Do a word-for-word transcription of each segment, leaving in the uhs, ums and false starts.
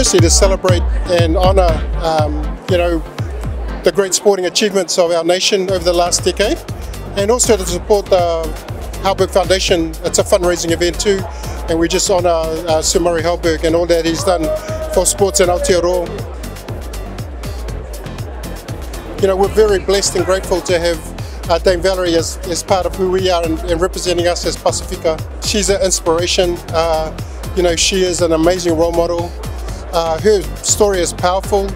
firstly to celebrate and honour, um, you know, the great sporting achievements of our nation over the last decade, and also to support the Halberg Foundation. It's a fundraising event too, and we just honour uh, Sir Murray Halberg and all that he's done for sports in Aotearoa. You know, we're very blessed and grateful to have uh, Dame Valerie as, as part of who we are and, and representing us as Pasifika. She's an inspiration. Uh, you know, she is an amazing role model. Uh, her story is powerful.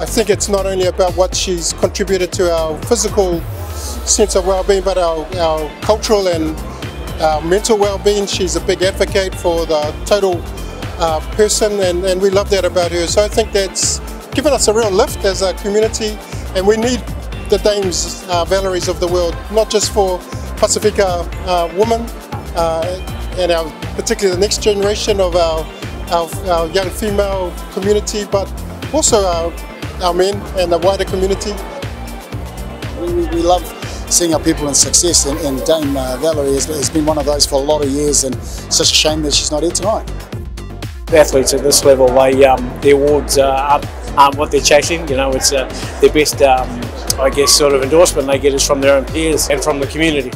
I think it's not only about what she's contributed to our physical sense of well-being, but our, our cultural and our mental well-being. She's a big advocate for the total uh, person, and, and we love that about her. So I think that's given us a real lift as a community. And we need the Dames uh, Valeries of the world, not just for Pasifika uh, women uh, and our, particularly the next generation of our, our, our young female community, but also our, our men and the wider community. We, we love seeing our people in success, and, and Dame uh, Valerie has, has been one of those for a lot of years, and it's such a shame that she's not here tonight. The athletes at this level, they, um, the awards uh, are Um, what they're chasing, you know, it's uh, their best, um, I guess, sort of endorsement they get is from their own peers and from the community.